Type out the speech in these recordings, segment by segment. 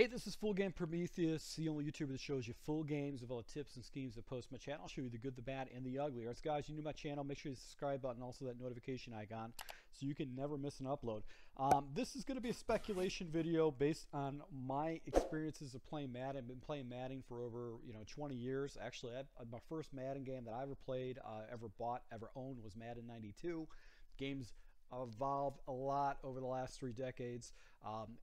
Hey, this is Full Game Prometheus, the only YouTuber that shows you full games with all the tips and schemes that post my channel. I'll show you the good, the bad, and the ugly. All right, guys, you knew my channel. Make sure you subscribe button, also that notification icon, so you can never miss an upload. This is going to be a speculation video based on my experiences of playing Madden. I've been playing Madden for over 20 years. Actually, my first Madden game that I ever played, ever bought, ever owned was Madden 92. Games evolved a lot over the last 3 decades,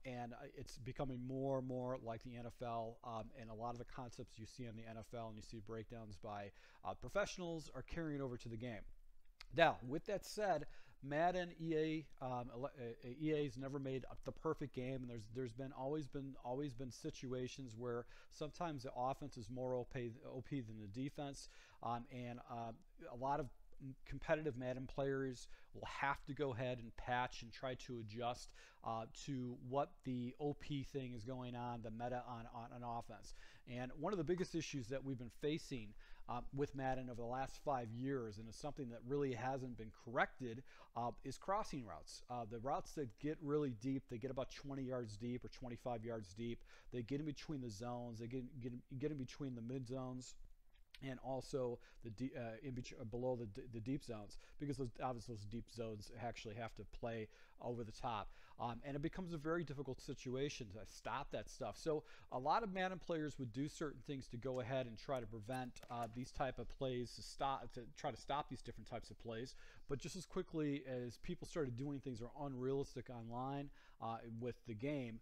and it's becoming more and more like the NFL, and a lot of the concepts you see in the NFL and you see breakdowns by professionals are carrying over to the game. Now, with that said, Madden, EA's never made the perfect game, and there's always been situations where sometimes the offense is more OP than the defense, and a lot of competitive Madden players will have to go ahead and patch and try to adjust to what the OP thing is going on, the meta on an offense. And one of the biggest issues that we've been facing with Madden over the last 5 years, and it's something that really hasn't been corrected, is crossing routes. The routes that get really deep, they get about 20 yards deep or 25 yards deep. They get in between the zones, they get in between the mid zones, and also the below the deep zones, because those, obviously those deep zones actually have to play over the top, and it becomes a very difficult situation to stop that stuff. So a lot of Madden players would do certain things to go ahead and try to prevent these type of plays, to try to stop these different types of plays. But just as quickly as people started doing things that are unrealistic online with the game,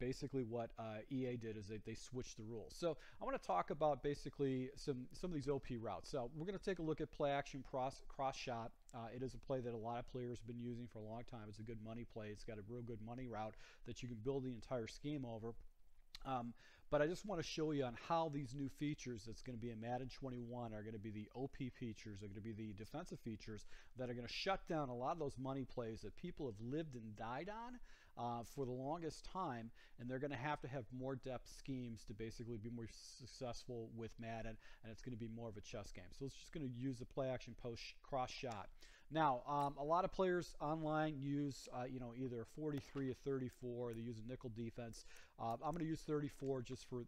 basically what EA did is they switched the rules. So I want to talk about basically some of these OP routes. So we're going to take a look at play action cross shot. It is a play that a lot of players have been using for a long time. It's a good money play. It's got a real good money route that you can build the entire scheme over. But I just want to show you on how these new features that's going to be in Madden 21 are going to be the OP features, are going to be the defensive features that are going to shut down a lot of those money plays that people have lived and died on for the longest time, and they're going to have more depth schemes to basically be more successful with Madden, and it's going to be more of a chess game. So it's just going to use the play action post cross shot. Now, a lot of players online use either 43 or 34. They use a nickel defense. I'm going to use 34 just for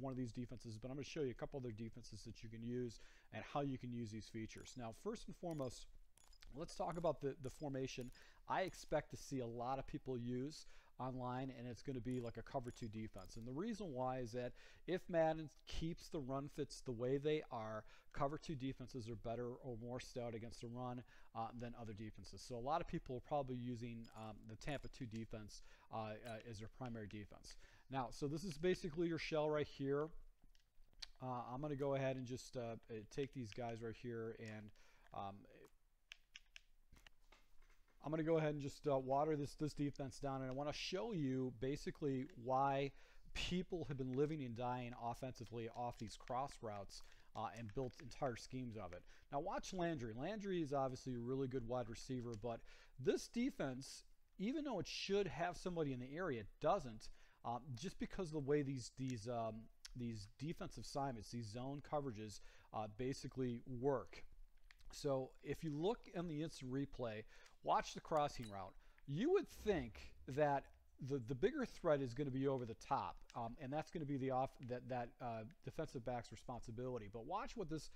one of these defenses, but I'm going to show you a couple other defenses that you can use and how you can use these features. Now, first and foremost, let's talk about the formation I expect to see a lot of people use online, and it's going to be like a cover 2 defense. And the reason why is that if Madden keeps the run fits the way they are, cover 2 defenses are better or more stout against the run than other defenses. So a lot of people are probably using the Tampa 2 defense as their primary defense. Now, so this is basically your shell right here. I'm going to go ahead and just take these guys right here, and I'm going to go ahead and just water this defense down, and I want to show you basically why people have been living and dying offensively off these cross routes and built entire schemes of it. Now watch Landry. Landry is obviously a really good wide receiver, but this defense, even though it should have somebody in the area, it doesn't, just because of the way these defensive assignments, these zone coverages basically work. So if you look in the instant replay, watch the crossing route. You would think that the bigger threat is going to be over the top, and that's going to be the defensive back's responsibility. But watch what this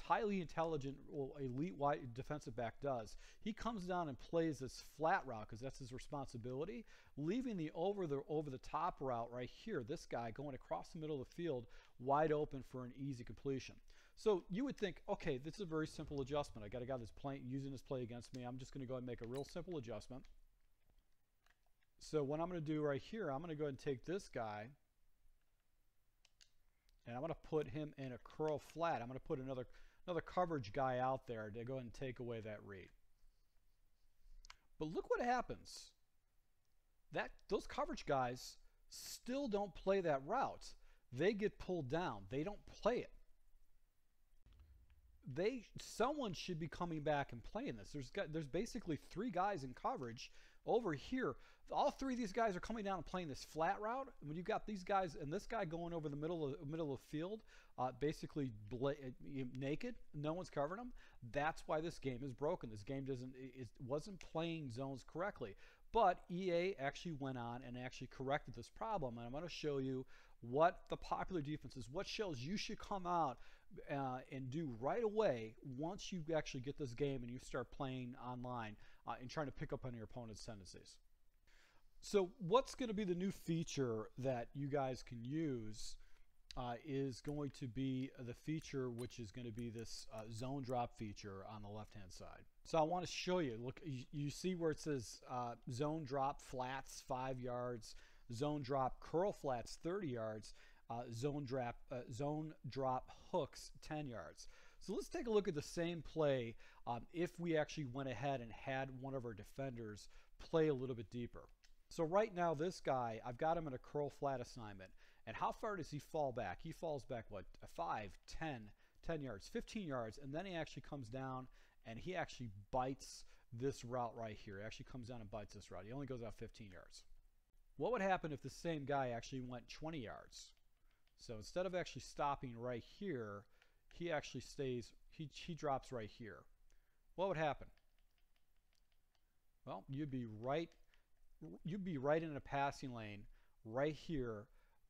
highly intelligent, elite wide defensive back does. He comes down and plays this flat route because that's his responsibility, leaving the over the top route right here, this guy going across the middle of the field wide open for an easy completion. So you would think, okay, this is a very simple adjustment. I got a guy that's using this play against me. I'm just going to go ahead and make a real simple adjustment. So what I'm going to do right here, I'm going to go ahead and take this guy, and I'm going to put him in a curl flat. I'm going to put another coverage guy out there to go ahead and take away that read. But look what happens. Those coverage guys still don't play that route. They get pulled down. They don't play it. Someone should be coming back and playing this. There's basically 3 guys in coverage Over here, all three of these guys are coming down and playing this flat route. And when you've got these guys and this guy going over the middle of field, basically naked, no one's covering them. That's why this game is broken. This game wasn't playing zones correctly. But EA actually went on and actually corrected this problem. And I'm going to show you what the popular defenses, what shells you should come out and do right away once you actually get this game and you start playing online and trying to pick up on your opponent's tendencies. So what's going to be the new feature that you guys can use is going to be the feature which is going to be this zone drop feature on the left-hand side. So I want to show you, look, you see where it says zone drop flats 5 yards, zone drop curl flats 30 yards, zone drop hooks 10 yards. So let's take a look at the same play if we actually went ahead and had one of our defenders play a little bit deeper. So right now this guy, I've got him in a curl flat assignment. And how far does he fall back? He falls back, what, 5, 10, 10 yards, 15 yards, and then he actually comes down and he actually bites this route right here. He actually comes down and bites this route. He only goes out 15 yards. What would happen if the same guy actually went 20 yards? So instead of actually stopping right here, he actually stays, he drops right here. What would happen? Well, you'd be right in a passing lane right here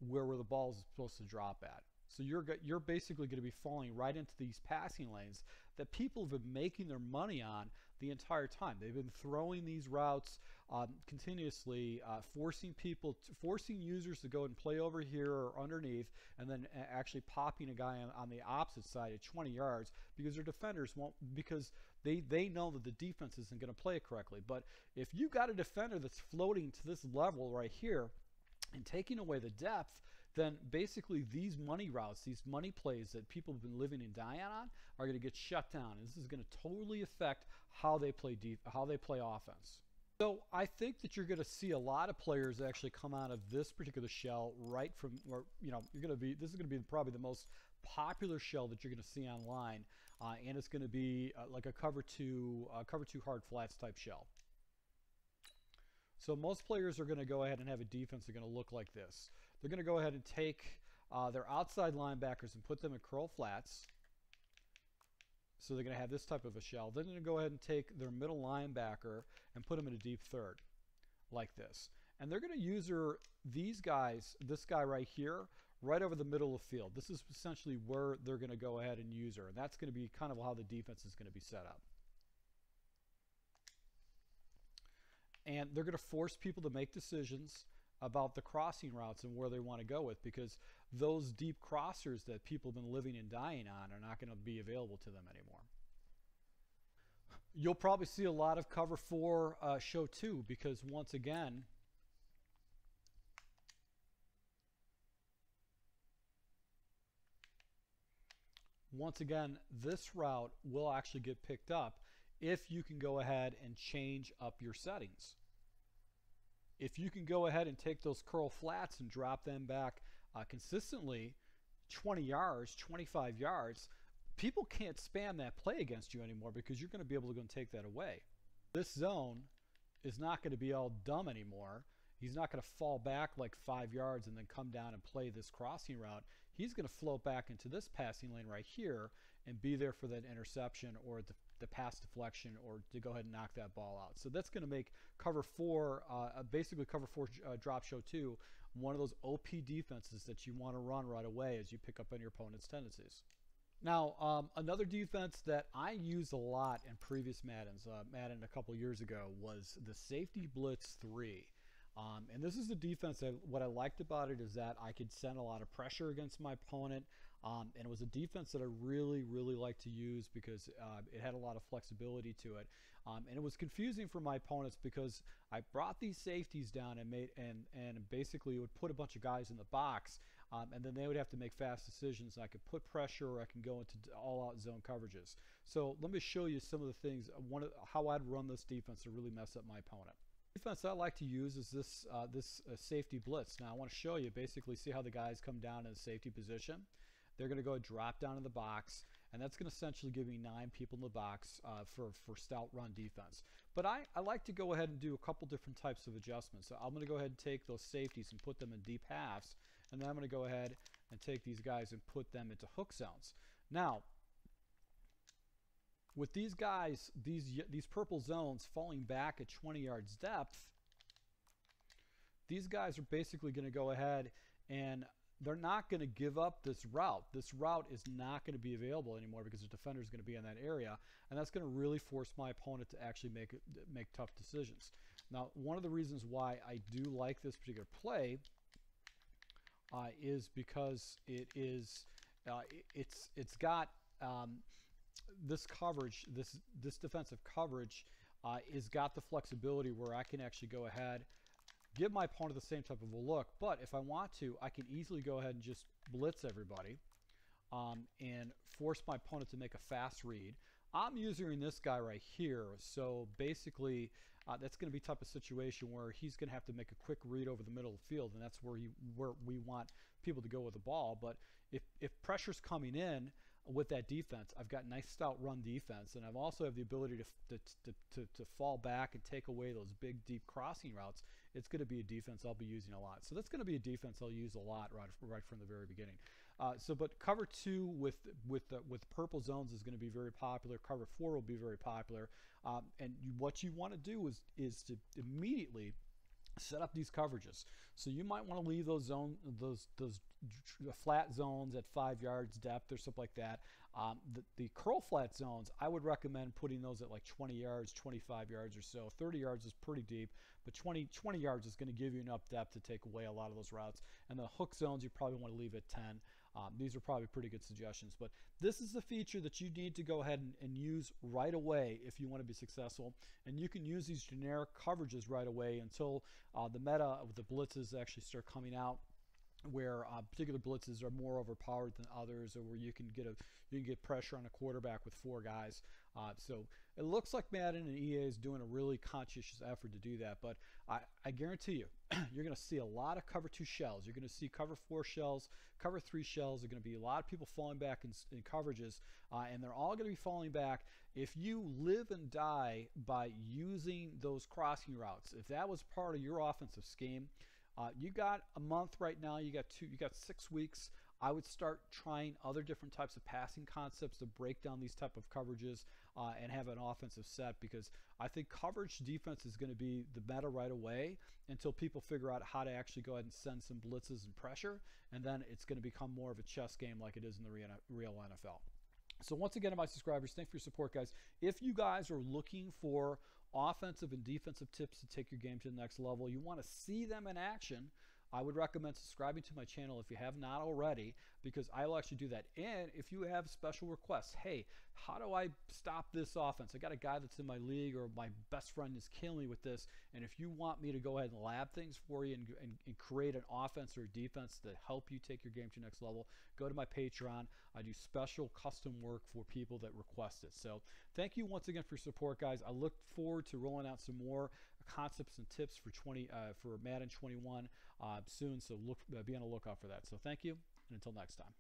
where the ball is supposed to drop at. So you're basically going to be falling right into these passing lanes that people have been making their money on the entire time. They've been throwing these routes continuously, forcing users to go and play over here or underneath, and then actually popping a guy on the opposite side at 20 yards because their defenders won't, because they know that the defense isn't going to play it correctly. But if you've got a defender that's floating to this level right here, and taking away the depth, then basically these money routes, these money plays that people have been living and dying on are going to get shut down. And this is going to totally affect how they play offense. So I think that you're going to see a lot of players actually come out of this particular shell right from, or you know, this is going to be probably the most popular shell that you're going to see online, and it's going to be like a cover two hard flats type shell. So most players are going to go ahead and have a defense that's going to look like this. They're going to go ahead and take their outside linebackers and put them in curl flats. So they're going to have this type of a shell. Then they're going to go ahead and take their middle linebacker and put them in a deep third like this. And they're going to use these guys, this guy right here, right over the middle of the field. This is essentially where they're going to go ahead and use her. And that's going to be kind of how the defense is going to be set up. And they're going to force people to make decisions about the crossing routes and where they want to go with, because those deep crossers that people have been living and dying on are not going to be available to them anymore. You'll probably see a lot of cover four show two, because once again, this route will actually get picked up if you can go ahead and change up your settings. If you can go ahead and take those curl flats and drop them back consistently 20 yards, 25 yards, people can't spam that play against you anymore because you're going to be able to go and take that away. This zone is not going to be all dumb anymore. He's not going to fall back like 5 yards and then come down and play this crossing route. He's going to float back into this passing lane right here and be there for that interception or the pass deflection, or to go ahead and knock that ball out. So that's going to make cover four, basically cover four drop show two, one of those OP defenses that you want to run right away as you pick up on your opponent's tendencies. Now, another defense that I used a lot in previous Maddens, Madden a couple years ago, was the Safety Blitz 3. And this is the defense that what I liked about it is that I could send a lot of pressure against my opponent. And it was a defense that I really, really liked to use because it had a lot of flexibility to it. And it was confusing for my opponents because I brought these safeties down and basically would put a bunch of guys in the box. And then they would have to make fast decisions. I could put pressure, or I can go into all-out zone coverages. So let me show you some of the things, how I'd run this defense to really mess up my opponent. Defense I like to use is this safety blitz. Now I want to show you, basically see how the guys come down in the safety position. They're going to go drop down in the box, and that's going to essentially give me 9 people in the box for stout run defense. But I like to go ahead and do a couple different types of adjustments. So I'm going to go ahead and take those safeties and put them in deep halves. And then I'm going to go ahead and take these guys and put them into hook zones. Now, with these guys, these purple zones falling back at 20 yards depth, these guys are basically going to go ahead and they're not going to give up this route. This route is not going to be available anymore because the defender is going to be in that area, and that's going to really force my opponent to actually make tough decisions. Now, one of the reasons why I do like this particular play is because it is it's got this coverage, this defensive coverage is got the flexibility where I can actually go ahead. Give my opponent the same type of a look, but if I want to, I can easily go ahead and just blitz everybody and force my opponent to make a fast read. I'm using this guy right here, so basically that's going to be the type of situation where he's going to have to make a quick read over the middle of the field, and that's where we want people to go with the ball. But if pressure's coming in with that defense, I've got nice stout run defense, and I've also have the ability to fall back and take away those big deep crossing routes. It's going to be a defense I'll be using a lot. So that's going to be a defense I'll use a lot right from the very beginning. But cover two with purple zones is going to be very popular. Cover four will be very popular, and what you want to do is to immediately set up these coverages. So you might want to leave those flat zones at 5 yards depth or something like that. The curl flat zones, I would recommend putting those at like 20 yards, 25 yards or so. 30 yards is pretty deep, but 20 yards is going to give you enough depth to take away a lot of those routes. And the hook zones, you probably want to leave at 10. These are probably pretty good suggestions, but this is the feature that you need to go ahead and use right away if you want to be successful. And you can use these generic coverages right away until the meta of the blitzes actually start coming out, where particular blitzes are more overpowered than others, or where you can get pressure on a quarterback with four guys. So it looks like Madden and EA is doing a really conscientious effort to do that, but I guarantee you, you're going to see a lot of cover two shells. You're going to see cover four shells, cover three shells. There are going to be a lot of people falling back in coverages, and they're all going to be falling back. If you live and die by using those crossing routes, if that was part of your offensive scheme, you got a month right now, you got 6 weeks. I would start trying other different types of passing concepts to break down these type of coverages and have an offensive set, because I think coverage defense is going to be the meta right away until people figure out how to actually go ahead and send some blitzes and pressure, and then it's going to become more of a chess game like it is in the real NFL. So once again, to my subscribers, thanks for your support, guys. If you guys are looking for offensive and defensive tips to take your game to the next level, you want to see them in action, I would recommend subscribing to my channel if you have not already, because I will actually do that. And if you have special requests, hey, how do I stop this offense? I got a guy that's in my league, or my best friend is killing me with this. And if you want me to go ahead and lab things for you and create an offense or defense that help you take your game to the next level, go to my Patreon. I do special custom work for people that request it. So thank you once again for your support, guys. I look forward to rolling out some more concepts and tips for Madden 21. Soon, so be on the lookout for that. So thank you, and until next time.